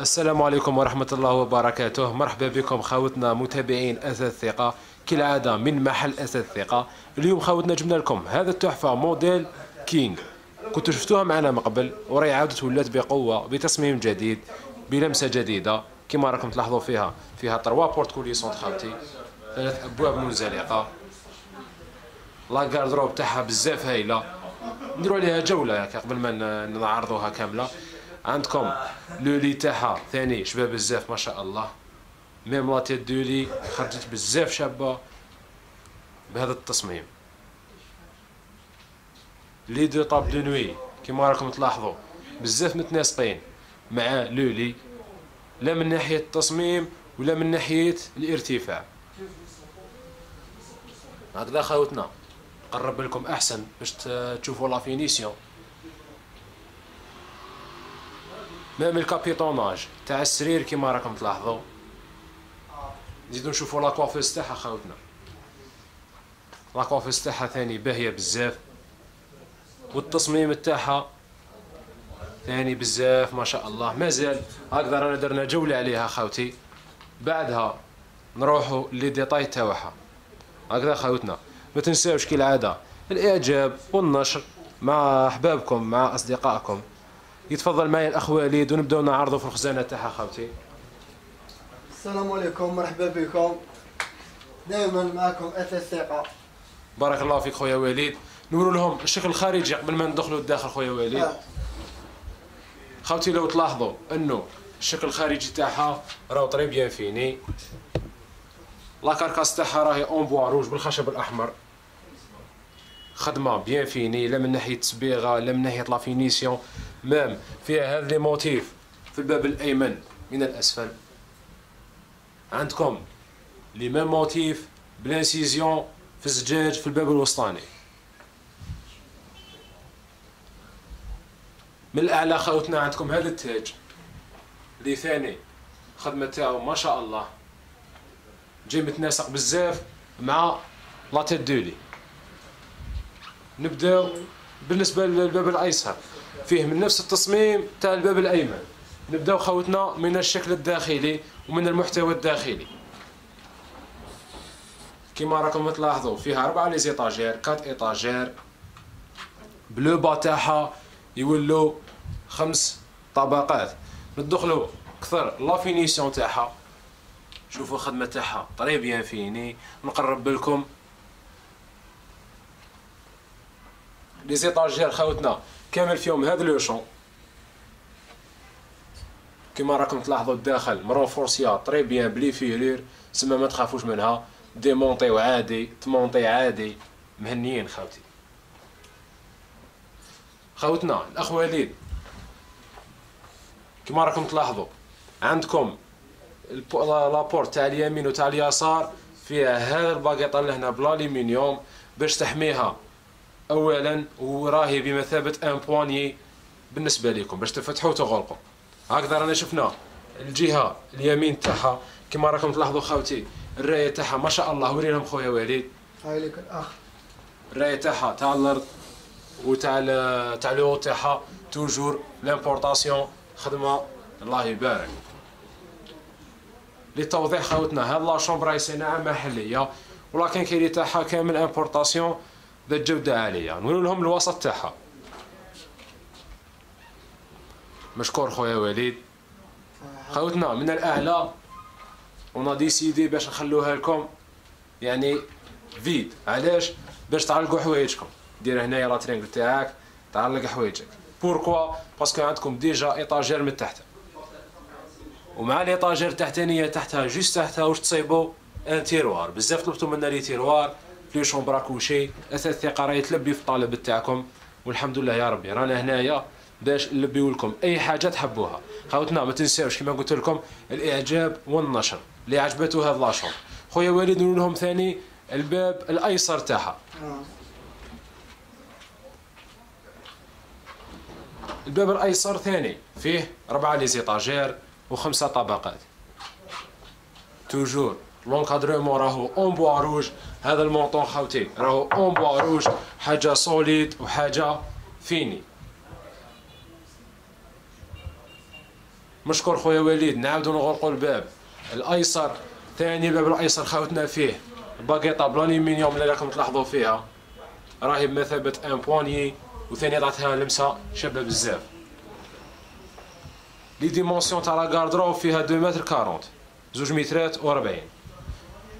السلام عليكم ورحمة الله وبركاته. مرحبا بكم خاوتنا متابعين أثاث الثقة كالعادة من محل أثاث الثقة. اليوم خاوتنا جبنا لكم هذا التحفة موديل كينغ، كنتوا شفتوها معنا من قبل وراي عاودت ولات بقوة بتصميم جديد بلمسة جديدة كما راكم تلاحظوا فيها 3 بورت كوليسون خاوتي، 3 أبواب منزلقة، لاكاردروب تاعها بزاف هايلة، نديرو عليها جولة قبل ما نعرضوها كاملة. عندكم لولي تاعها ثاني شباب بزاف ما شاء الله، ميم لا تيت دولي خرجت بزاف شابة بهذا التصميم. لي دو طاب دو نوي كيما راكم تلاحظوا بزاف متناسقين مع لولي، لا من ناحية التصميم ولا من ناحية الارتفاع. هكذا خاوتنا نقرب لكم احسن باش تشوفوا لا فينيسيون. ميم الكابيتوناج تاع السرير كيما راكم تلاحظوا. نزيدو نشوفوا لا كوافيس تاعها خاوتنا، لا كوافيس تاعها ثاني باهيه بزاف والتصميم تاعها ثاني بزاف ما شاء الله. مازال هكذا رانا درنا جوله عليها خاوتي، بعدها نروحوا لي ديتاي تاعها. هكذا خاوتنا ما تنساوش كالعاده الاعجاب والنشر مع احبابكم مع اصدقائكم. يتفضل معايا الاخ وليد ونبداو نعرضوا في الخزانه تاعها خاوتي. السلام عليكم، مرحبا بكم دائما معكم أثاث الثقة. بارك الله فيك خويا وليد. نوروا لهم الشكل الخارجي قبل ما ندخلوا للداخل خويا وليد. خاوتي لو تلاحظوا انه الشكل الخارجي تاعها راهو طري بيان فيني، لا كاركاس تاعها راهي اون بوا روج بالخشب الاحمر، خدمه بيان فيني لا من ناحيه التصبيغه لا من ناحيه لا فينيسيون. مام فيها هذا لي موتيف في الباب الايمن من الاسفل، عندكم لي ميم موتيف بلانسيزيون في الزجاج في الباب الوسطاني. من الاعلى خاوتنا عندكم هذا التاج لي ثاني الخدمه تاعو ما شاء الله جاي متناسق بزاف مع لا تيت دولي. نبداو بالنسبه للباب الايسر، فيه من نفس التصميم تاع الباب الايمن. نبداو خاوتنا من الشكل الداخلي ومن المحتوى الداخلي. كما راكم تلاحظوا فيها 4 لي زيطاجير، 4 ايطاجير، بلو با تاعها يولو 5 طبقات. ندخلوا اكثر لا فينيسيون تاعها، شوفوا الخدمه تاعها طري بيان فيني. نقرب لكم لي زيطاجير خاوتنا كامل فيهم هذا لو شون كما راكم تلاحظوا. الداخل مرونفورسيا طري بيان بلي فيرير، سما ما تخافوش منها، ديمونطيو عادي تمونطي عادي، مهنيين خاوتي. خاوتنا الاخ وليد كما راكم تلاحظوا عندكم لابورت تاع اليمين وتاع اليسار فيها هذا الباكيطه لهنا بالالومنيوم باش تحميها اولا، وراهي بمثابه ان بواني بالنسبه لكم باش تفتحوا وتغلقوا. هكذا رانا شفنا الجهه اليمين تاعها كما راكم تلاحظوا خاوتي الرايه تاعها ما شاء الله. ورينهم خويا وليد. هاي لك الاخ الرايه تاعها تاع الارض وتاع تاع لو تاعها توجور لامبورطاسيون، خدمه الله يبارك. للتوضيح خاوتنا هاد لا شومبر راهي صناعه محليه ولا كينكيري تاعها كامل امبورطاسيون ذات جوده عاليه. نقول لهم الوسط تاعها. مشكور خويا وليد. خاوتنا من الاعلى ونا ديسيدي باش نخلوها لكم يعني فيد، علاش؟ باش تعلقوا حوايجكم. دير هنايا لا ترينغل تاعك تعلق حوايجك. بوركوا؟ باسكو عندكم ديجا ايطاجير من تحت، ومع ليطاجير تحتانيه تحتها جوست تحتها واش تصيبوا ان تيروار. بزاف طلبتوا منا لي تيروار في لي شومبرا كوشي، أثاث الثقة راهي تلبي في الطلب تاعكم والحمد لله يا ربي رانا هنايا باش نلبيو لكم اي حاجه تحبوها. خاوتنا ما تنساوش كما قلت لكم الاعجاب والنشر اللي عجبتو هاد لاشون. خويا وليد نقول لهم ثاني الباب الايسر تاعها. الباب الايسر ثاني فيه 4 لي زيطاجير و5 طبقات، توجور لونكادرومون راهو اون بوا روج. هذا المونطون خاوتي راهو اون بوا روج، حاجه سوليد وحاجه فيني. نشكر خويا وليد، نعاودو نغلقو الباب الايسر، ثاني الباب الايسر خاوتنا فيه باكيطه بلونيمينيوم اللي راكم تلاحظوا فيها، راهي بمثابه ان بوانيي، وثاني عطاتها لمسه شابه بزاف. لي ديمونسيون تاع لا كاردروب فيها 2 متر 40 2 مترات و40،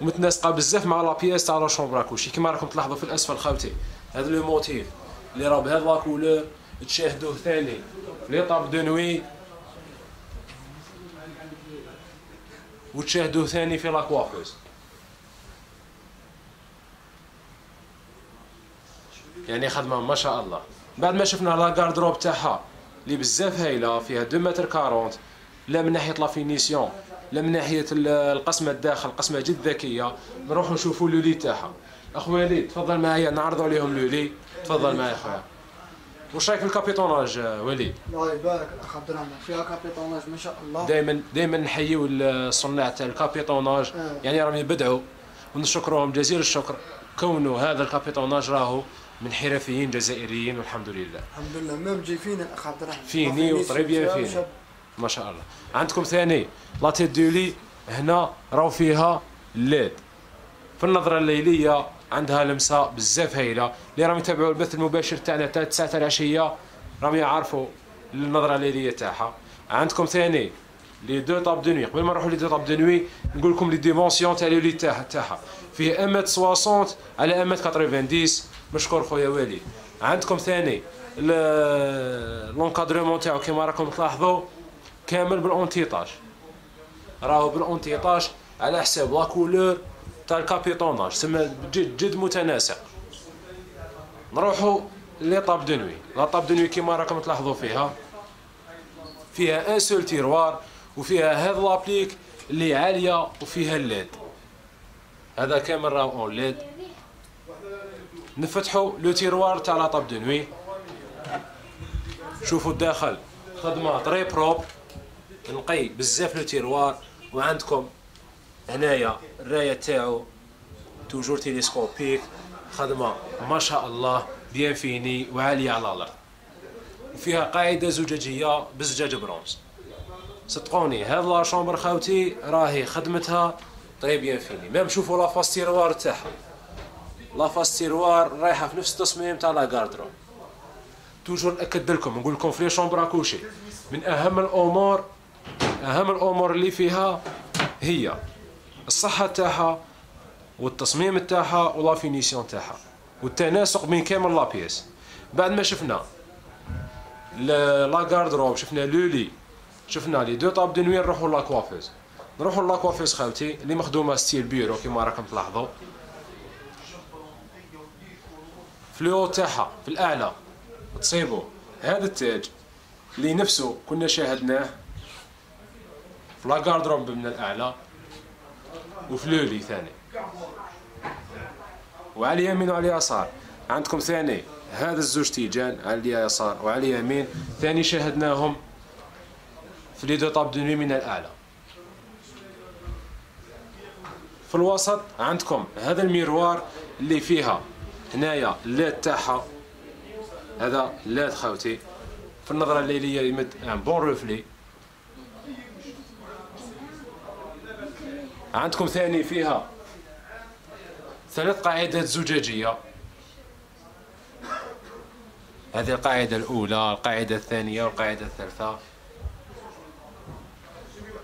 متناسقه بزاف مع لا بياس تاع لا شومبر اكوشي كيما راكم تلاحظوا في الاسفل خاوتي. هذا لو موتيف اللي راه بهاد لا كولور تشاهدوه ثاني في ليطاب دو نوي، وتشاهدوه ثاني في لاكوافوز. يعني خدمه ما شاء الله. بعد ما شفنا لا كاردروب تاعها اللي بزاف هايله، فيها 2 متر 40، لا من ناحيه لا فينيسيون لا من ناحيه القسمه الداخل، قسمه جد ذكيه. نروحوا نشوفوا لو لي تاعها. اخويا وليد تفضل معايا نعرضوا عليهم لو لي، تفضل معايا خويا. واش رايك في الكابيتوناج وليد؟ الله يبارك، خاطرنا فيها كابيتوناج ما شاء الله. دائما نحييو الصناع تاع الكابيتوناج، يعني راهم يبدعوا ونشكرهم جزيل الشكر، كونوا هذا الكابيتوناج راهو من حرفيين جزائريين والحمد لله. الحمد لله مام جاي فينا اخ عبد الرحمن. فيني وطريبيا فيني. ما شاء الله. عندكم ثاني لا تيت دولي، هنا راهو فيها الليد. في النظرة الليلية عندها لمسة بزاف هايلة، اللي راهم يتابعوا البث المباشر تاعنا تاع 9 تاع العشية راهم يعرفوا النظرة الليلية تاعها. عندكم ثاني لي دو طاب دو نوي، قبل ما نروحوا لي دو طاب دو نوي نقول لكم لي ديمونسيون تاع لو لي تاعها، فيه 1.60 على 1.90. مشكور خويا والي. عندكم ثاني لونكادرومون تاعو كيما راكم تلاحظوا كامل بالأونتيطاج، راهو بالأونتيطاج على حساب لا كولور تاع الكابيتوناج، تسمى جد جد متناسق. نروحوا لطاب دو نوي. لا طاب دو نوي كيما راكم تلاحظوا فيها ان سول تيروار، وفيها هاد لابليك اللي عاليه، وفيها الليد، هذا كامل راهو اون ليد. نفتحوا لو تيروار تاع لا طاب دو نوي، شوفوا الداخل خدمه طري بروب، نقي بزاف لو تيروار. وعندكم هنايا الرايه تاعو توجور تيليسكوبيك، خدمه ما شاء الله بيان فيني وعاليه على الارض، وفيها قاعده زجاجيه بزجاج برونز. صدقوني هاد لا شومبر خاوتي راهي خدمتها طري بيان فيني. ميم شوفوا لا فاس تيروار تاعها، لا فاس تيروار رايحه في نفس التصميم تاع لا كاردروب. توجور ناكد لكم نقول لكم في لي شومبر اكوشي من اهم الامور اللي فيها هي الصحه تاعها والتصميم تاعها ولا فينيسيون تاعها والتناسق بين كامل لا بياس. بعد ما شفنا لا كاردروب، شفنا لولي، شفنا لي دو طاب دو نوي، نروحوا لاكوافيز. نروحوا لاكوافيز خاوتي اللي مخدومه ستيل بيرو كيما راكم تلاحظوا. فلو تاعها في الاعلى تصيبوا هذا التاج اللي نفسه كنا شاهدناه في لا كاردروب من الاعلى وفلولي ثاني، وعلى اليمين وعلى اليسار. عندكم ثاني هذا الزوج تيجان على اليسار وعلى اليمين، ثاني شاهدناهم في لي دو طاب دو نوي من الاعلى. في الوسط عندكم هذا الميروار اللي فيها هنايا اللات تاعها، هذا اللات خاوتي في النظره الليليه يمد ان بون روفلي. عندكم ثاني فيها 3 قاعدات زجاجيه، هذه القاعده الاولى، القاعده الثانيه، والقاعده الثالثه.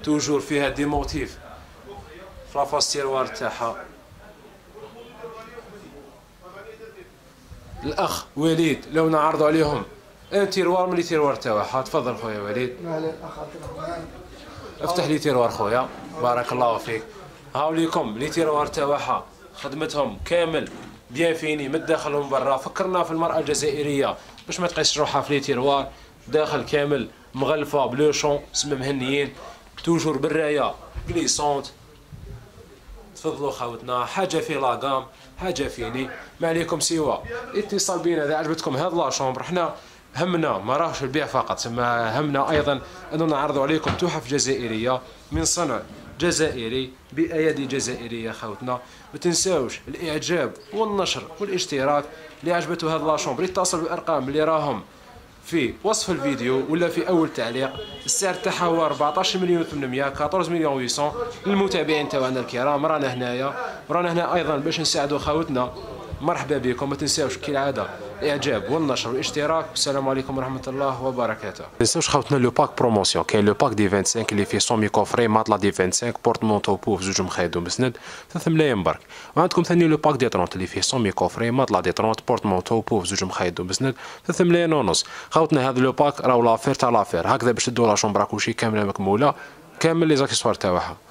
توجور فيها دي موتيف في لافاس تيروار تاعها. الاخ وليد لو نعرضوا عليهم ان تيروار من لي تيروار تاعها. تفضل خويا وليد، افتح لي تيروار خويا، بارك الله فيك. هاو ليكم لي تيروار تاعها، خدمتهم كامل بيان فيني من الداخل ومن برا. فكرنا في المرأة الجزائرية باش ما تقيسش روحها في لي تيروار، داخل كامل مغلفة بلو شون سما مهنيين، توجور بالراية كليسونت. تفضلوا خاوتنا، حاجة في لاكام حاجة فيني، ما عليكم سوى اتصال بينا إذا عجبتكم هاد لا شومبر. حنا همنا ما راهش البيع فقط، سما همنا أيضا أننا نعرضوا عليكم تحف جزائرية من صنع جزائري بأيادي جزائرية خاوتنا. ما تنساوش الاعجاب والنشر والاشتراك. اللي عجبته هاد لا شومبر يتصل بالارقام اللي راهم في وصف الفيديو ولا في اول تعليق. السعر تاعها هو 14 مليون و 800، 14 مليون و 800. للمتابعين تاعنا الكرام رانا هنايا، رانا هنا ايضا باش نساعدوا خاوتنا. مرحبا بكم، ما تنساوش كالعاده الاعجاب والنشر والاشتراك، والسلام عليكم ورحمه الله وبركاته. ما تنساوش خاوتنا لو باك بروموسيون، كاين لو باك دي 25 اللي فيه سومي كوفري، ماطله دي 25، بورتمونتو بوف زوج مخيدو مسند 3 ملايين برك. وعندكم ثاني لو باك دي 30 اللي فيه سومي كوفري، ماطله دي 30، بورتمونتو بوف زوج مخيدو مسند 3 ملايين ونص. خاوتنا هذا لو باك راهو لافير تاع لافير، هكذا باش تدو لا شومبرا كلشي كامله مكموله، كامل لي زاكسيسوار تاعها.